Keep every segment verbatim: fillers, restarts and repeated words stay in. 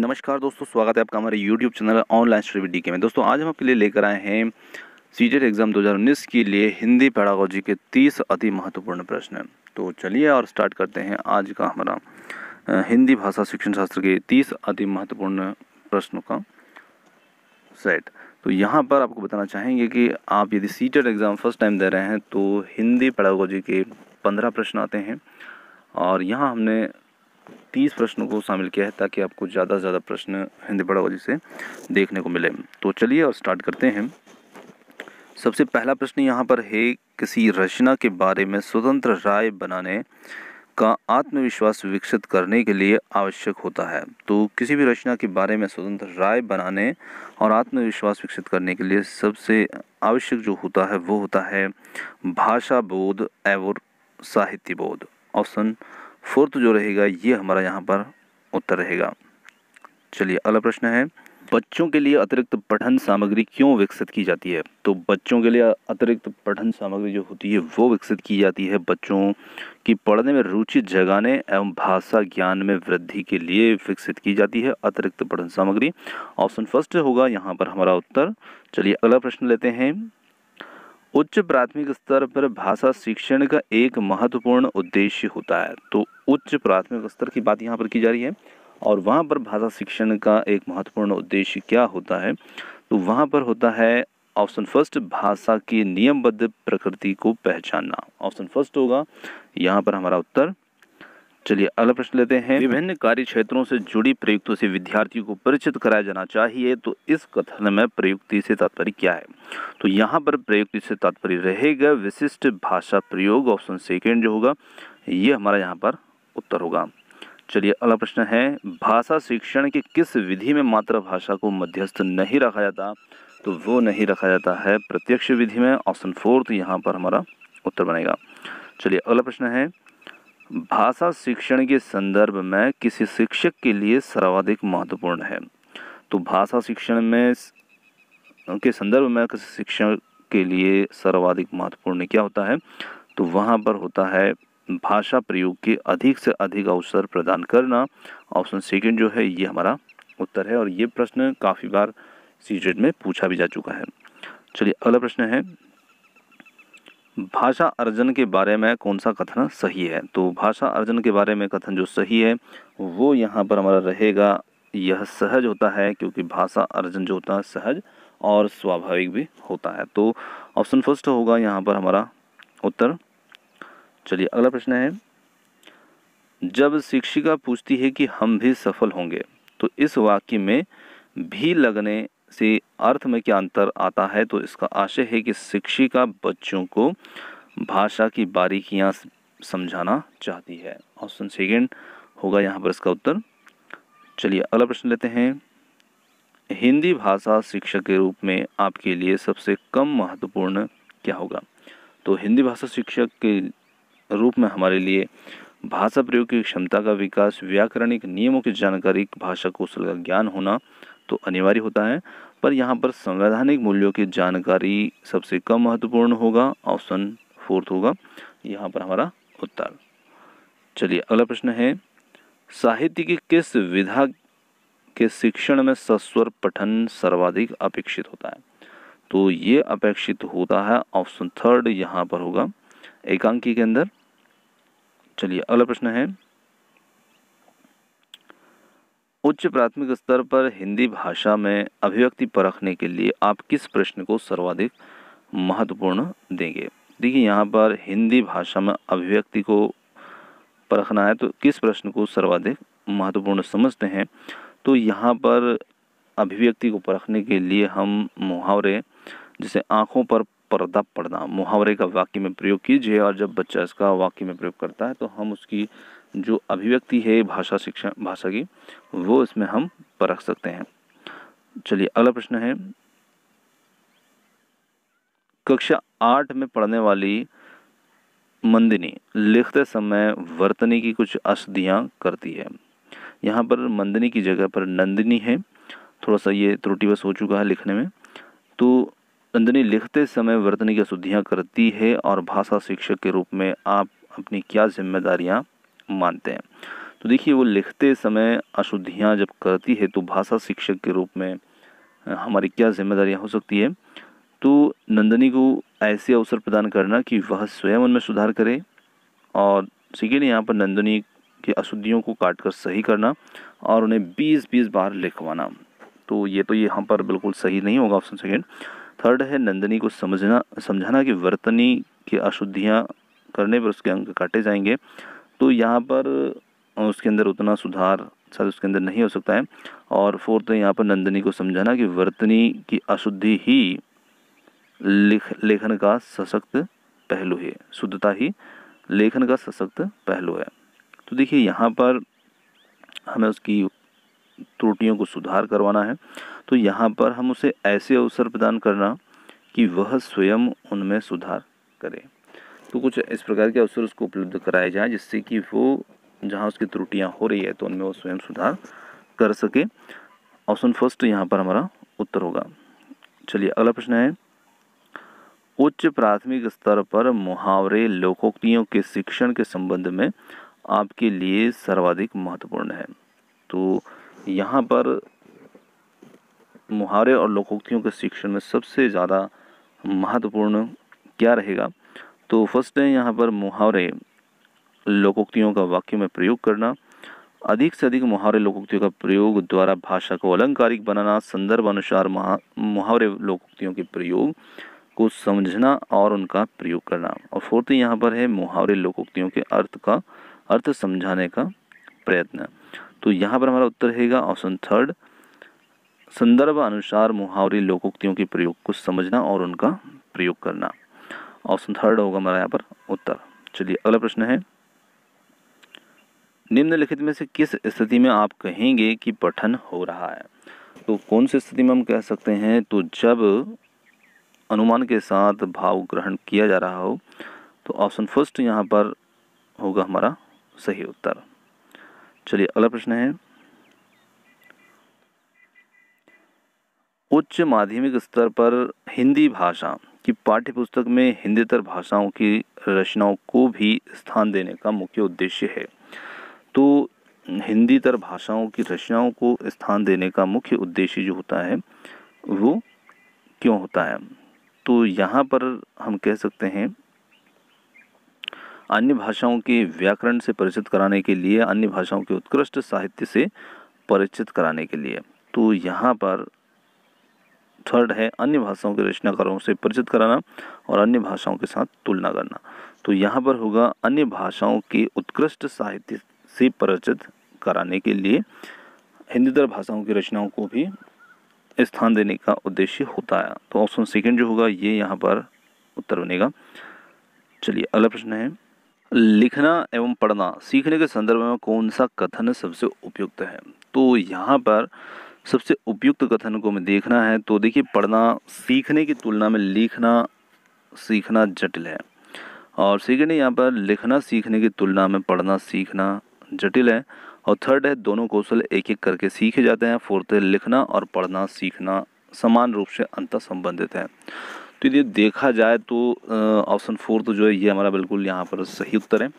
नमस्कार दोस्तों, स्वागत है आपका हमारे YouTube channel online study DK में। दोस्तों आज हम आपके लिए लेकर आए हैं सीटेट एग्ज़ाम दो हज़ार उन्नीस के लिए हिंदी पेडागोजी के तीस अति महत्वपूर्ण प्रश्न। तो चलिए और स्टार्ट करते हैं आज का हमारा हिंदी भाषा शिक्षण शास्त्र के तीस अति महत्वपूर्ण प्रश्नों का सेट। तो यहाँ पर आपको बताना चाहेंगे कि आप यदि सीटेट एग्ज़ाम फर्स्ट टाइम दे रहे हैं तो हिंदी पेडागोजी के पंद्रह प्रश्न आते हैं और यहाँ हमने तीस प्रश्नों को शामिल किया है ताकि आपको ज़्यादा से ज़्यादा प्रश्न हिंदी पेडागोजी से देखने को मिले। तो चलिए और स्टार्ट करते हैं। सबसे पहला प्रश्न यहाँ पर है, किसी रचना के बारे में स्वतंत्र राय बनाने का आत्मविश्वास विकसित करने के लिए आवश्यक होता है। तो किसी भी रचना के बारे में स्वतंत्र राय बनाने और आत्मविश्वास विकसित करने के लिए सबसे आवश्यक जो होता है वो होता है भाषा बोध एवं साहित्य बोध। ऑप्शन फोर्थ जो रहेगा ये हमारा यहाँ पर उत्तर रहेगा। चलिए अगला प्रश्न है, बच्चों के लिए अतिरिक्त पठन सामग्री क्यों विकसित की जाती है। तो बच्चों के लिए अतिरिक्त पठन सामग्री जो होती है वो विकसित की जाती है बच्चों की पढ़ने में रुचि जगाने एवं भाषा ज्ञान में वृद्धि के लिए विकसित की जाती है अतिरिक्त पठन सामग्री। ऑप्शन फर्स्ट होगा यहाँ पर हमारा उत्तर। चलिए अगला प्रश्न लेते हैं, उच्च प्राथमिक स्तर पर भाषा शिक्षण का एक महत्वपूर्ण उद्देश्य होता है। तो उच्च प्राथमिक स्तर की बात यहाँ पर की जा रही है और वहाँ पर भाषा शिक्षण का एक महत्वपूर्ण उद्देश्य क्या होता है, तो वहाँ पर होता है ऑप्शन फर्स्ट भाषा की नियमबद्ध प्रकृति को पहचानना। ऑप्शन फर्स्ट होगा यहाँ पर हमारा उत्तर। चलिए अगला प्रश्न लेते हैं, विभिन्न कार्य क्षेत्रों से जुड़ी प्रयुक्तियों से विद्यार्थियों को परिचित कराया जाना चाहिए। तो इस कथन में प्रयुक्ति से तात्पर्य क्या है। तो यहाँ पर प्रयुक्ति से तात्पर्य रहेगा विशिष्ट भाषा प्रयोग। ऑप्शन सेकंड जो होगा ये हमारा यहाँ पर उत्तर होगा। चलिए अगला प्रश्न है, भाषा शिक्षण के किस विधि में मातृभाषा को मध्यस्थ नहीं रखा जाता। तो वो नहीं रखा जाता है प्रत्यक्ष विधि में। ऑप्शन फोर्थ यहाँ पर हमारा उत्तर बनेगा। चलिए अगला प्रश्न है, भाषा शिक्षण के संदर्भ में किसी शिक्षक के लिए सर्वाधिक महत्वपूर्ण है। तो भाषा शिक्षण में के संदर्भ में किसी शिक्षक के लिए सर्वाधिक महत्वपूर्ण क्या होता है, तो वहाँ पर होता है भाषा प्रयोग के अधिक से अधिक अवसर प्रदान करना। ऑप्शन सेकंड जो है ये हमारा उत्तर है और ये प्रश्न काफ़ी बार सीटेट में पूछा भी जा चुका है। चलिए अगला प्रश्न है, भाषा अर्जन के बारे में कौन सा कथन सही है। तो भाषा अर्जन के बारे में कथन जो सही है वो यहाँ पर हमारा रहेगा यह सहज होता है, क्योंकि भाषा अर्जन जो होता है सहज और स्वाभाविक भी होता है। तो ऑप्शन फर्स्ट होगा यहाँ पर हमारा उत्तर। चलिए अगला प्रश्न है, जब शिक्षिका पूछती है कि हम भी सफल होंगे, तो इस वाक्य में भी लगने से अर्थ में क्या अंतर आता है। तो इसका आशय है कि शिक्षिका बच्चों को भाषा की बारीकियां समझाना चाहती है। ऑप्शन सेकंड होगा यहाँ पर इसका उत्तर। चलिए अगला प्रश्न लेते हैं, हिंदी भाषा शिक्षक के रूप में आपके लिए सबसे कम महत्वपूर्ण क्या होगा। तो हिंदी भाषा शिक्षक के रूप में हमारे लिए भाषा प्रयोग की क्षमता का विकास, व्याकरणिक नियमों की जानकारी, भाषा कौशल का ज्ञान होना तो अनिवार्य होता है, पर यहाँ पर संवैधानिक मूल्यों की जानकारी सबसे कम महत्वपूर्ण होगा। ऑप्शन फोर्थ होगा यहाँ पर हमारा उत्तर। चलिए अगला प्रश्न है, साहित्य की किस विधा के शिक्षण में सस्वर पठन सर्वाधिक अपेक्षित होता है। तो ये अपेक्षित होता है ऑप्शन थर्ड यहाँ पर होगा एकांकी के अंदर। चलिए अगला प्रश्न है, उच्च प्राथमिक स्तर पर हिंदी भाषा में अभिव्यक्ति परखने के लिए आप किस प्रश्न को सर्वाधिक महत्वपूर्ण देंगे। देखिए यहाँ पर हिंदी भाषा में अभिव्यक्ति को परखना है तो किस प्रश्न को सर्वाधिक महत्वपूर्ण समझते हैं। तो यहाँ पर अभिव्यक्ति को परखने के लिए हम मुहावरे, जैसे आँखों पर पर्दा पड़ना, मुहावरे का वाक्य में प्रयोग कीजिए और जब बच्चा इसका वाक्य में प्रयोग करता है तो हम उसकी जो अभिव्यक्ति है भाषा शिक्षण भाषा की वो इसमें हम परख सकते हैं। चलिए अगला प्रश्न है, कक्षा आठ में पढ़ने वाली मंदिनी लिखते समय वर्तनी की कुछ अशुद्धियाँ करती है। यहाँ पर मंदिनी की जगह पर नंदिनी है, थोड़ा सा ये त्रुटिवश हो चुका है लिखने में। तो नंदिनी लिखते समय वर्तनी की अशुद्धियाँ करती है और भाषा शिक्षक के रूप में आप अपनी क्या जिम्मेदारियाँ मानते हैं। तो देखिए वो लिखते समय अशुद्धियाँ जब करती है तो भाषा शिक्षक के रूप में हमारी क्या जिम्मेदारियाँ हो सकती है। तो नंदनी को ऐसे अवसर प्रदान करना कि वह स्वयं उनमें सुधार करे, और सेकेंड यहाँ पर नंदनी की अशुद्धियों को काटकर सही करना और उन्हें बीस बीस बार लिखवाना। तो ये तो यहाँ पर बिल्कुल सही नहीं होगा ऑप्शन सेकेंड। थर्ड है नंदनी को समझना समझाना कि वर्तनी की अशुद्धियाँ करने पर उसके अंक काटे जाएंगे। तो यहाँ पर उसके अंदर उतना सुधार शायद उसके अंदर नहीं हो सकता है। और फोर्थ है यहाँ पर नंदनी को समझाना कि वर्तनी की अशुद्धि ही लेख लेखन का सशक्त पहलू है, शुद्धता ही लेखन का सशक्त पहलू है। तो देखिए यहाँ पर हमें उसकी त्रुटियों को सुधार करवाना है। तो यहाँ पर हम उसे ऐसे अवसर प्रदान करना कि वह स्वयं उनमें सुधार करे। तो कुछ इस प्रकार के अवसर उसको उपलब्ध कराए जाए जिससे कि वो जहाँ उसकी त्रुटियाँ हो रही है तो उनमें वो स्वयं सुधार कर सके। ऑप्शन फर्स्ट यहाँ पर हमारा उत्तर होगा। चलिए अगला प्रश्न है, उच्च प्राथमिक स्तर पर मुहावरे लोकोक्तियों के शिक्षण के संबंध में आपके लिए सर्वाधिक महत्वपूर्ण है। तो यहाँ पर मुहावरे और लोकोक्तियों के शिक्षण में सबसे ज़्यादा महत्वपूर्ण क्या रहेगा। तो फर्स्ट है यहाँ पर मुहावरे लोकोक्तियों का वाक्य में प्रयोग करना। अधिक से अधिक मुहावरे लोकोक्तियों का प्रयोग द्वारा भाषा को अलंकारिक बनाना। संदर्भ अनुसार मुहावरे लोकोक्तियों के प्रयोग को समझना और उनका प्रयोग करना। और फोर्थ यहाँ पर है मुहावरे लोकोक्तियों के अर्थ का अर्थ समझाने का प्रयत्न। तो यहाँ पर हमारा उत्तर रहेगा ऑप्शन थर्ड, संदर्भ अनुसार मुहावरे लोकोक्तियों के प्रयोग को समझना और उनका प्रयोग करना। ऑप्शन थर्ड होगा हमारा यहाँ पर उत्तर। चलिए अगला प्रश्न है, निम्नलिखित में से किस स्थिति में आप कहेंगे कि पठन हो रहा है। तो कौन सी स्थिति में हम कह सकते हैं, तो जब अनुमान के साथ भाव ग्रहण किया जा रहा हो। तो ऑप्शन फर्स्ट यहाँ पर होगा हमारा सही उत्तर। चलिए अगला प्रश्न है, उच्च माध्यमिक स्तर पर हिंदी भाषा की पाठ्यपुस्तक में हिंदीतर भाषाओं की रचनाओं को भी स्थान देने का मुख्य उद्देश्य है। तो हिंदीतर भाषाओं की रचनाओं को स्थान देने का मुख्य उद्देश्य जो होता है वो क्यों होता है। तो यहाँ पर हम कह सकते हैं अन्य भाषाओं के व्याकरण से परिचित कराने के लिए, अन्य भाषाओं के उत्कृष्ट साहित्य से परिचित कराने के लिए। तो यहाँ पर थर्ड है अन्य भाषाओं के रचनाकारों से परिचित कराना और अन्य भाषाओं के साथ तुलना करना। तो यहाँ पर होगा अन्य भाषाओं के उत्कृष्ट साहित्य से परिचित कराने के लिए हिंदीतर भाषाओं की रचनाओं को भी स्थान देने का उद्देश्य होता है। तो ऑप्शन सेकंड जो होगा ये यहाँ पर उत्तर बनेगा। चलिए अगला प्रश्न है, लिखना एवं पढ़ना सीखने के संदर्भ में कौन सा कथन सबसे उपयुक्त है। तो यहाँ पर सबसे उपयुक्त कथन को हमें देखना है। तो देखिए पढ़ना सीखने की तुलना में लिखना सीखना जटिल है, और सेकेंड यहाँ पर लिखना सीखने की तुलना में पढ़ना सीखना जटिल है, और थर्ड है दोनों कौशल एक एक करके सीखे जाते हैं, फोर्थ है लिखना और पढ़ना सीखना समान रूप से अंतर संबंधित है। तो यदि देखा जाए तो ऑप्शन फोर्थ जो है ये हमारा बिल्कुल यहाँ पर सही उत्तर है,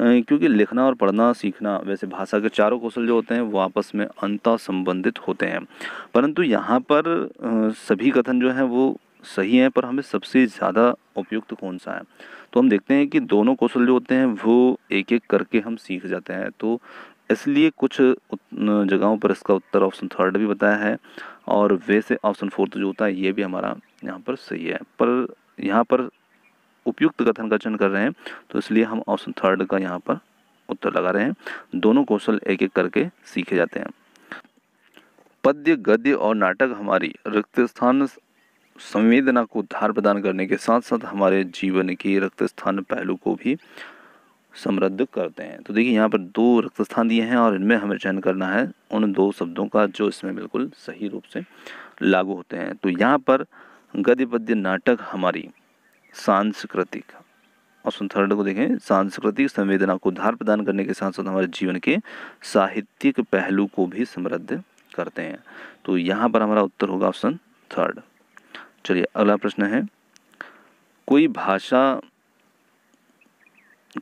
क्योंकि लिखना और पढ़ना सीखना वैसे भाषा के चारों कौशल जो होते हैं वो आपस में अंतर संबंधित होते हैं, परंतु यहाँ पर सभी कथन जो हैं वो सही हैं, पर हमें सबसे ज़्यादा उपयुक्त कौन सा है। तो हम देखते हैं कि दोनों कौशल जो होते हैं वो एक एक करके हम सीख जाते हैं, तो इसलिए कुछ जगहों पर इसका उत्तर ऑप्शन थर्ड भी बताया है, और वैसे ऑप्शन फोर्थ जो होता है ये भी हमारा यहाँ पर सही है, पर यहाँ पर उपयुक्त कथन का चयन कर रहे हैं तो इसलिए हम ऑप्शन थर्ड का यहाँ पर उत्तर लगा रहे हैं, दोनों कौशल एक एक करके सीखे जाते हैं। पद्य गद्य और नाटक हमारी रिक्त स्थान संवेदना को उधार प्रदान करने के साथ साथ हमारे जीवन के रिक्त स्थान पहलू को भी समृद्ध करते हैं। तो देखिए यहाँ पर दो रिक्त स्थान दिए हैं और इनमें हमें चयन करना है उन दो शब्दों का जो इसमें बिल्कुल सही रूप से लागू होते हैं। तो यहाँ पर गद्य पद्य नाटक हमारी सांस्कृतिक, ऑप्शन थर्ड को देखें, सांस्कृतिक संवेदना को उधार प्रदान करने के साथ साथ हमारे जीवन के साहित्यिक पहलू को भी समृद्ध करते हैं। तो यहाँ पर हमारा उत्तर होगा ऑप्शन थर्ड। चलिए अगला प्रश्न है, कोई भाषा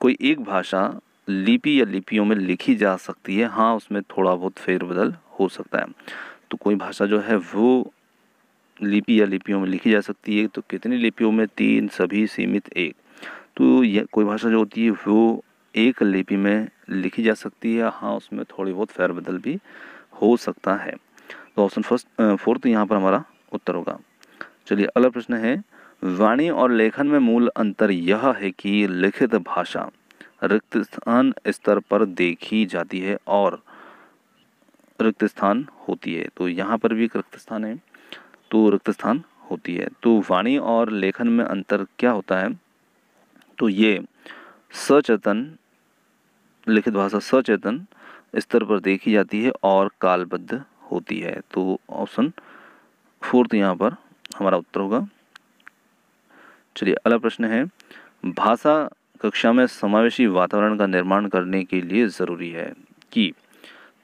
कोई एक भाषा लिपि या लिपियों में लिखी जा सकती है। हाँ, उसमें थोड़ा बहुत फेरबदल हो सकता है। तो कोई भाषा जो है वो लिपि या लिपियों में लिखी जा सकती है, तो कितनी लिपियों में? तीन, सभी सीमित एक। तो ये कोई भाषा जो होती है वो एक लिपि में लिखी जा सकती है। हाँ, उसमें थोड़ी बहुत फेरबदल भी हो सकता है। तो ऑप्शन फर्स्ट फोर्थ यहाँ पर हमारा उत्तर होगा। चलिए अगला प्रश्न है, वाणी और लेखन में मूल अंतर यह है कि लिखित भाषा रिक्त स्थान स्तर पर देखी जाती है और रिक्त स्थान होती है। तो यहाँ पर भी एक रिक्त स्थान है, तो रिक्त स्थान होती है। तो वाणी और लेखन में अंतर क्या होता है? तो ये सचेतन लिखित भाषा सचेतन स्तर पर देखी जाती है और कालबद्ध होती है। तो ऑप्शन फोर्थ यहाँ पर हमारा उत्तर होगा। चलिए अगला प्रश्न है, भाषा कक्षा में समावेशी वातावरण का निर्माण करने के लिए ज़रूरी है कि।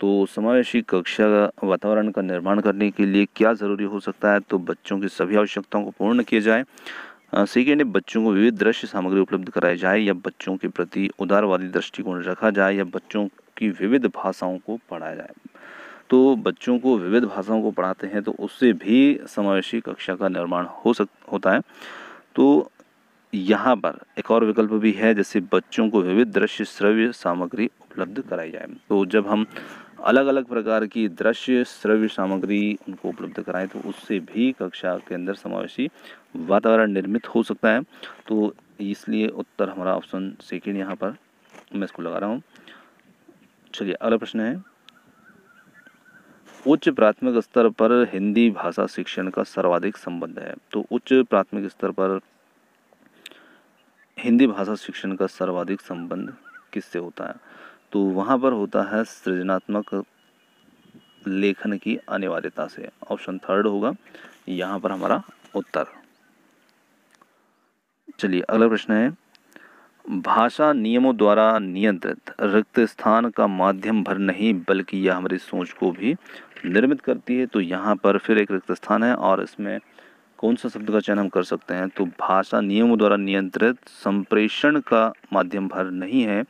तो समावेशी कक्षा वातावरण का निर्माण करने के लिए क्या ज़रूरी हो सकता है? तो बच्चों की सभी आवश्यकताओं को पूर्ण किया जाए। सेकेंड, बच्चों को विविध दृश्य सामग्री उपलब्ध कराई जाए या बच्चों के प्रति उदारवादी दृष्टिकोण रखा जाए या बच्चों की विविध भाषाओं को पढ़ाया जाए। तो बच्चों को विविध भाषाओं को पढ़ाते हैं तो उससे भी समावेशी कक्षा का निर्माण हो सक होता है। तो यहाँ पर एक और विकल्प भी है, जैसे बच्चों को विविध दृश्य श्रव्य सामग्री उपलब्ध कराई जाए। तो जब हम अलग अलग प्रकार की दृश्य श्रव्य सामग्री उनको उपलब्ध कराएं तो उससे भी कक्षा के अंदर समावेशी वातावरण निर्मित हो सकता है। तो इसलिए उत्तर हमारा ऑप्शन सेकेंड यहाँ पर मैं इसको लगा रहा हूँ। चलिए अगला प्रश्न है, उच्च प्राथमिक स्तर पर हिंदी भाषा शिक्षण का सर्वाधिक संबंध है। तो उच्च प्राथमिक स्तर पर हिंदी भाषा शिक्षण का सर्वाधिक संबंध किससे होता है? तो वहाँ पर होता है सृजनात्मक लेखन की अनिवार्यता से। ऑप्शन थर्ड होगा यहाँ पर हमारा उत्तर। चलिए अगला प्रश्न है, भाषा नियमों द्वारा नियंत्रित रिक्त स्थान का माध्यम भर नहीं बल्कि यह हमारी सोच को भी निर्मित करती है। तो यहाँ पर फिर एक रिक्त स्थान है और इसमें कौन सा शब्द का चयन हम कर सकते हैं? तो भाषा नियमों द्वारा नियंत्रित संप्रेषण का माध्यम भर नहीं है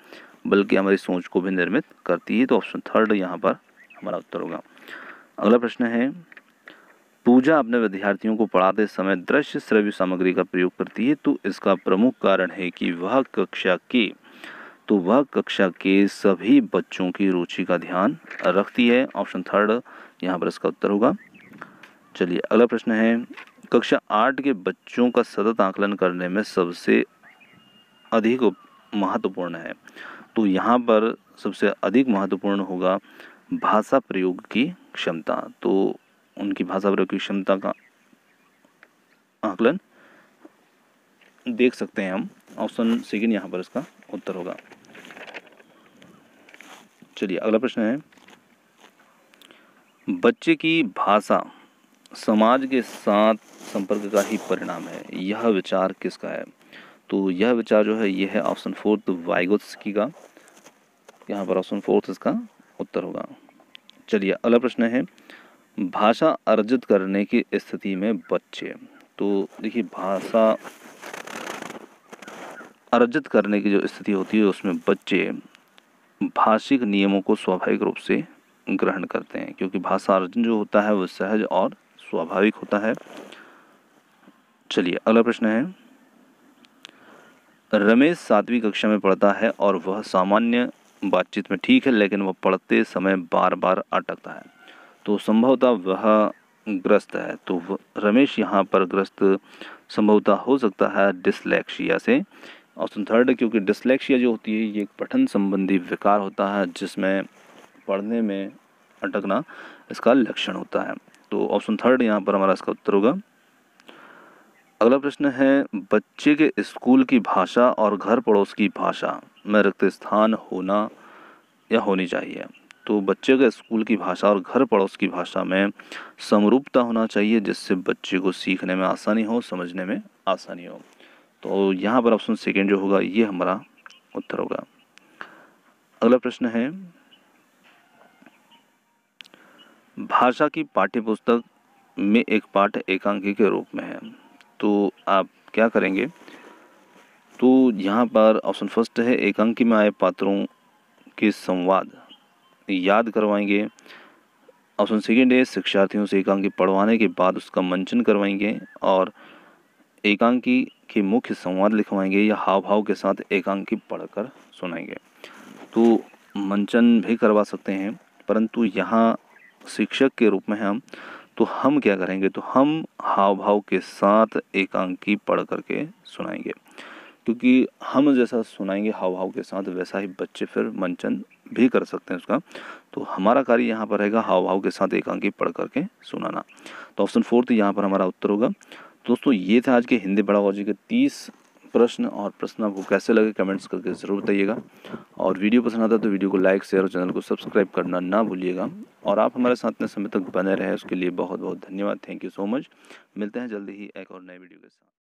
बल्कि हमारी सोच को भी निर्मित करती है। तो ऑप्शन थर्ड यहाँ पर हमारा उत्तर होगा। अगला प्रश्न है, पूजा अपने विद्यार्थियों को पढ़ाते समय दृश्य श्रव्य सामग्री का प्रयोग करती है। तो इसका प्रमुख कारण है कि वह कक्षा के तो वह कक्षा के सभी बच्चों की रुचि का ध्यान रखती है। ऑप्शन थर्ड यहाँ पर इसका उत्तर होगा। चलिए अगला प्रश्न है, कक्षा आठ के बच्चों का सतत आकलन करने में सबसे अधिक महत्वपूर्ण है। तो यहाँ पर सबसे अधिक महत्वपूर्ण होगा भाषा प्रयोग की क्षमता। तो उनकी भाषा प्रयोग की क्षमता का आकलन देख सकते हैं हम। ऑप्शन सेकंड यहाँ पर इसका उत्तर होगा। चलिए अगला प्रश्न है, बच्चे की भाषा समाज के साथ संपर्क का ही परिणाम है, यह विचार किसका है? तो यह विचार जो है यह है ऑप्शन फोर्थ वाइगोत्स्की का। यहाँ पर ऑप्शन फोर्थ इसका उत्तर होगा। चलिए अगला प्रश्न है, भाषा अर्जित करने की स्थिति में बच्चे। तो देखिए भाषा अर्जित करने की जो स्थिति होती है उसमें बच्चे भाषिक नियमों को स्वाभाविक रूप से ग्रहण करते हैं क्योंकि भाषा अर्जन जो होता है वो सहज और स्वाभाविक होता है। चलिए अगला प्रश्न है, रमेश सातवीं कक्षा में पढ़ता है और वह सामान्य बातचीत में ठीक है लेकिन वह पढ़ते समय बार बार अटकता है। तो संभवतः वह ग्रस्त है। तो रमेश यहाँ पर ग्रस्त संभवतः हो सकता है डिस्लेक्सिया से। ऑप्शन थर्ड, क्योंकि डिस्लेक्सिया जो होती है ये एक पठन संबंधी विकार होता है जिसमें पढ़ने में अटकना इसका लक्षण होता है। तो ऑप्शन थर्ड यहाँ पर हमारा इसका उत्तर होगा। अगला प्रश्न है, बच्चे के स्कूल की भाषा और घर पड़ोस की भाषा में रिक्त स्थान होना या होनी चाहिए। तो बच्चे के स्कूल की भाषा और घर पड़ोस की भाषा में समरूपता होना चाहिए जिससे बच्चे को सीखने में आसानी हो, समझने में आसानी हो। तो यहाँ पर ऑप्शन सेकेंड जो होगा ये हमारा उत्तर होगा। अगला प्रश्न है, भाषा की पाठ्यपुस्तक में एक पाठ एकांकी के रूप में है। तो आप क्या करेंगे? तो यहाँ पर ऑप्शन फर्स्ट है, एकांकी में आए पात्रों के संवाद याद करवाएंगे। ऑप्शन सेकेंड है शिक्षार्थियों से एकांकी पढ़वाने के बाद उसका मंचन करवाएंगे और एकांकी के मुख्य संवाद लिखवाएंगे या हाव भाव के साथ एकांकी पढ़कर सुनाएंगे। तो मंचन भी करवा सकते हैं, परंतु यहाँ शिक्षक के रूप में हम तो हम क्या करेंगे, तो हम हाव भाव के साथ एकांकी पढ़ करके सुनाएंगे, क्योंकि हम जैसा सुनाएंगे हाव भाव के साथ वैसा ही बच्चे फिर मंचन भी कर सकते हैं उसका। तो हमारा कार्य यहाँ पर रहेगा हाव भाव के साथ एकांकी पढ़ करके सुनाना। तो ऑप्शन फोर्थ यहाँ पर हमारा उत्तर होगा। दोस्तों ये था आज के हिंदी पेडागॉजी के तीस प्रश्न, और प्रश्न आपको कैसे लगे कमेंट्स करके ज़रूर बताइएगा। और वीडियो पसंद आता है तो वीडियो को लाइक शेयर और चैनल को सब्सक्राइब करना ना भूलिएगा। और आप हमारे साथ में समय तक बने रहे उसके लिए बहुत बहुत धन्यवाद। Thank you so much. मिलते हैं जल्दी ही एक और नए वीडियो के साथ।